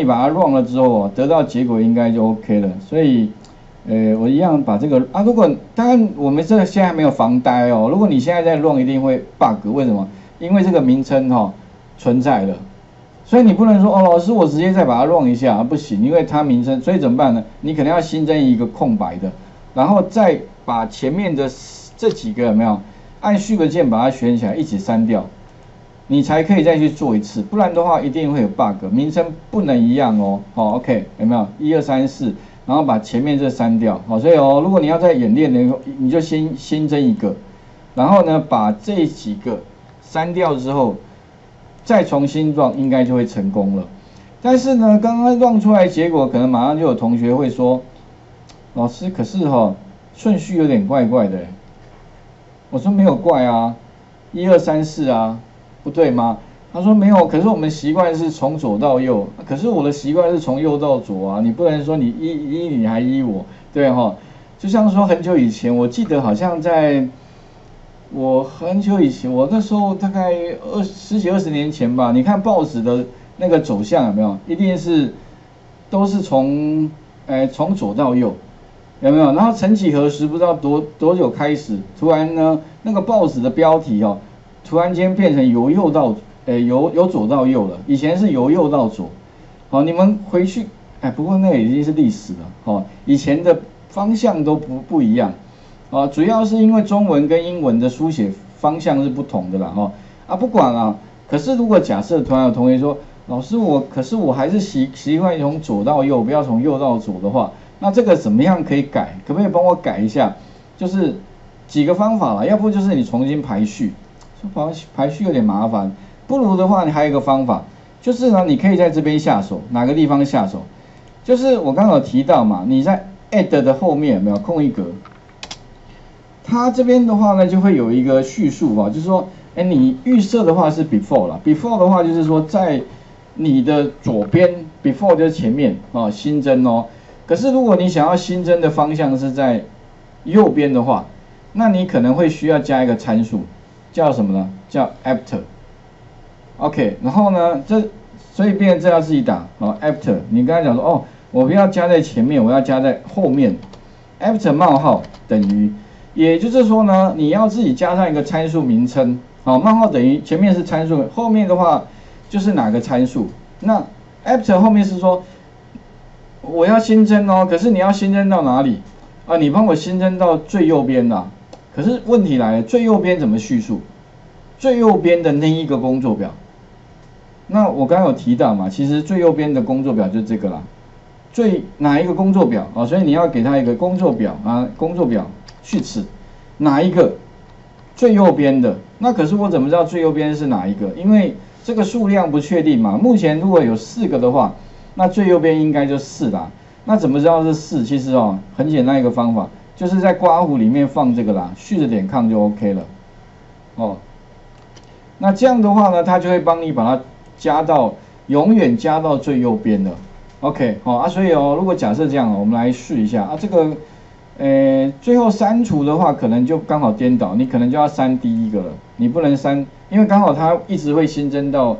你把它 run 了之后，得到结果应该就 OK 了。所以，我一样把这个啊，如果当然我们这个现在还没有防呆哦，如果你现在在 run 一定会 bug， 为什么？因为这个名称哦存在了，所以你不能说哦，老师我直接再把它 run 一下、啊、不行，因为它名称，所以怎么办呢？你可能要新增一个空白的，然后再把前面的这几个有没有按 Shift 键把它选起来一起删掉。 你才可以再去做一次，不然的话一定会有 bug， 名称不能一样哦。好、哦、，OK， 有没有？ 1、2、3、4， 然后把前面这删掉。好、哦，所以哦，如果你要在演练的，你就先新增一个，然后呢把这几个删掉之后，再重新 run 应该就会成功了。但是呢，刚刚 run 出来结果，可能马上就有同学会说，老师，可是哦，顺序有点怪怪的。我说没有怪啊， 1、2、3、4啊。 不对吗？他说没有，可是我们习惯是从左到右，可是我的习惯是从右到左啊，你不能说你依你还依我，对哈、哦？就像说很久以前，我记得好像在我很久以前，我那时候大概十几二十年前吧，你看报纸的那个走向有没有？一定是都是从左到右，有没有？然后曾几何时，不知道多久开始，突然呢那个报纸的标题哦。 突然间变成由右到，由左到右了。以前是由右到左，好、哦，你们回去，哎，不过那已经是历史了，哦，以前的方向都不一样，啊、哦，主要是因为中文跟英文的书写方向是不同的啦，哦，啊，不管啊，可是如果假设突然有同学说，老师我，可是我还是习惯从左到右，不要从右到左的话，那这个怎么样可以改？可不可以帮我改一下？就是几个方法啦，要不就是你重新排序。 排序有点麻烦，不如的话，你还有一个方法，就是呢，你可以在这边下手，哪个地方下手？就是我刚刚有提到嘛，你在 add 的后面有没有空一格？它这边的话呢，就会有一个叙述啊，就是说，哎，你预设的话是 before 啦 ，before 的话就是说在你的左边 ，before 就是前面啊，新增哦。可是如果你想要新增的方向是在右边的话，那你可能会需要加一个参数。 叫什么呢？叫 after，OK，、然后呢，这所以变成这要自己打哦 after。你刚才讲说哦，我不要加在前面，我要加在后面。after 冒号等于，也就是说呢，你要自己加上一个参数名称。好、哦，冒号等于前面是参数，后面的话就是哪个参数。那 after 后面是说我要新增哦，可是你要新增到哪里啊？你帮我新增到最右边啦、啊。 可是问题来了，最右边怎么叙述？最右边的那一个工作表，那我刚刚有提到嘛，其实最右边的工作表就是这个啦。最哪一个工作表啊、哦？所以你要给他一个工作表啊，工作表序词哪一个最右边的？那可是我怎么知道最右边是哪一个？因为这个数量不确定嘛。目前如果有4个的话，那最右边应该就4啦。那怎么知道是4？其实哦，很简单一个方法。 就是在刮胡里面放这个啦，续着点抗就 OK 了，哦，那这样的话呢，它就会帮你把它加到永远加到最右边了 ，OK， 好、哦、啊，所以哦，如果假设这样，我们来试一下啊，这个，最后删除的话，可能就刚好颠倒，你可能就要删第一个了，你不能删，因为刚好它一直会新增到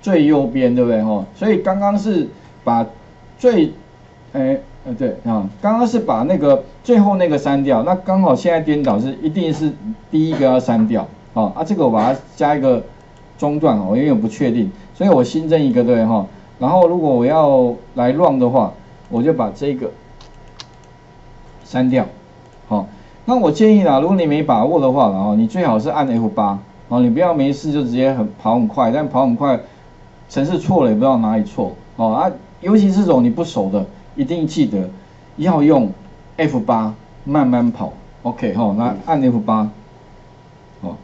最右边，对不对？哦，所以刚刚是把最，对啊，刚刚是把那个最后那个删掉，那刚好现在颠倒是一定是第一个要删掉，哦啊，这个我把它加一个中断哦，因为我不确定，所以我新增一个对哈、哦，然后如果我要来 run 的话，我就把这个删掉，好、哦，那我建议啦，如果你没把握的话，然后你最好是按 F8， 哦，你不要没事就直接跑很快，但跑很快程式错了也不知道哪里错，哦啊，尤其是这种你不熟的。 一定记得要用 F8 慢慢跑 ，OK 哈、哦，那按 F8， 哦，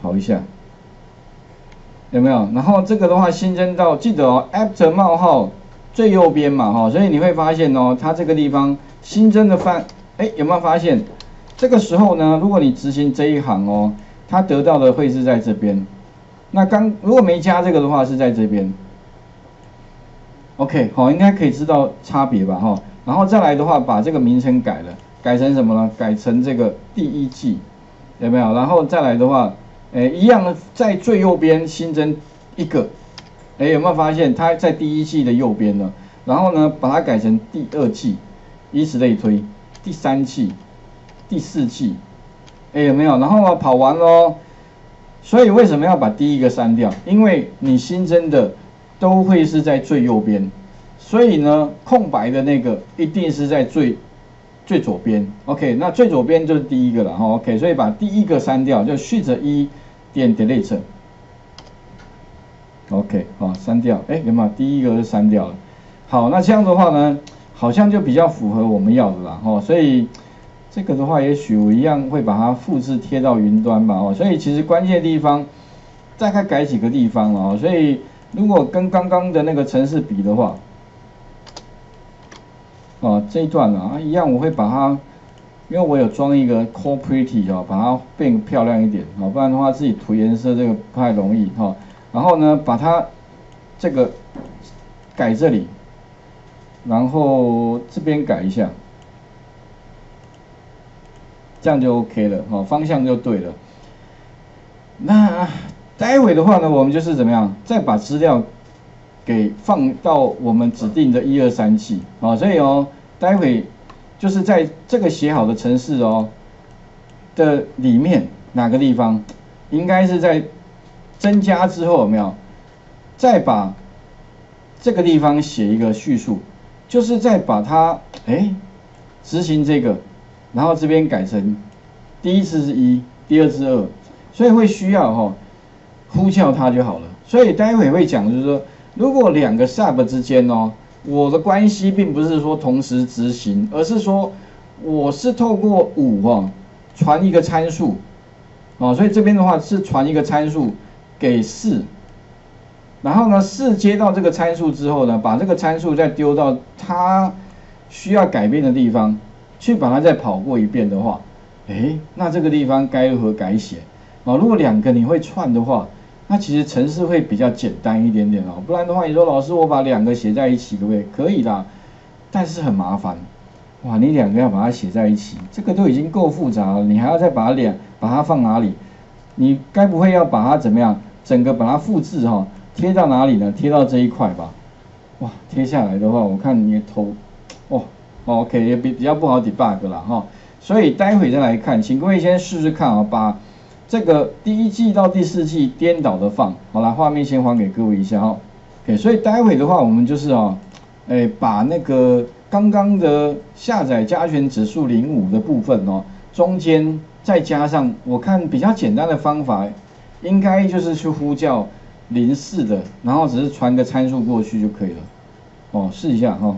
跑一下，有没有？然后这个的话新增到，记得哦 ，after 冒号最右边嘛哈、哦，所以你会发现哦，它这个地方新增的有没有发现？这个时候呢，如果你执行这一行哦，它得到的会是在这边。那如果没加这个的话是在这边。 OK， 好，应该可以知道差别吧，哈。然后再来的话，把这个名称改了，改成什么呢？改成这个第一季，有没有？然后再来的话，一样在最右边新增一个，哎，有没有发现它在第一季的右边呢？然后呢，把它改成第二季，以此类推，第三季、第四季，哎，有没有？然后呢，跑完咯。所以为什么要把第一个删掉？因为你新增的都会是在最右边，所以呢，空白的那个一定是在最左边。OK， 那最左边就是第一个了哈。OK， 所以把第一个删掉，就Shift+1点 Delete。OK， 好，删掉。哎，有没有？第一个就删掉了。好，那这样的话呢，好像就比较符合我们要的啦。所以这个的话，也许我一样会把它复制贴到云端吧。所以其实关键地方大概改几个地方哦。所以如果跟刚刚的那个程式比的话，哦，这一段啊，一样我会把它，因为我有装一个 Core Pretty 哦，把它变漂亮一点哦，不然的话自己涂颜色这个不太容易哈、哦。然后呢，把它这个改这里，然后这边改一下，这样就 OK 了哦，方向就对了。那待会的话呢，我们就是怎么样，再把资料给放到我们指定的1、2、3季啊，所以哦，待会就是在这个写好的程式哦的里面哪个地方，应该是在增加之后有没有，再把这个地方写一个叙述，就是再把它执行这个，然后这边改成第一次是1，第二次2，所以会需要哈、哦、呼叫它就好了。所以待会会讲就是说。如果两个 sub 之间哦，我的关系并不是说同时执行，而是说我是透过5哦传一个参数哦，所以这边的话是传一个参数给4，然后呢4接到这个参数之后呢，把这个参数再丢到它需要改变的地方去，把它再跑过一遍的话，那这个地方该如何改写哦？如果两个你会串的话。那其实程式会比较简单一点点哦，不然的话你说老师我把两个写在一起可不可以？可以啦，但是很麻烦，哇，你两个要把它写在一起，这个都已经够复杂了，你还要再把它放哪里？你该不会要把它怎么样？整个把它复制哈、哦，贴到哪里呢？贴到这一块吧，哇，贴下来的话，我看你的头，哦 ，OK 也比较不好 debug 啦哈、哦，所以待会再来看，请各位先试试看啊、哦，把。这个第一季到第四季颠倒的放，好了，画面先还给各位一下哦。OK， 所以待会的话，我们就是哦，把那个刚刚的下载加权指数05的部分哦，中间再加上我看比较简单的方法，应该就是去呼叫04的，然后只是传个参数过去就可以了。哦，试一下哈、哦。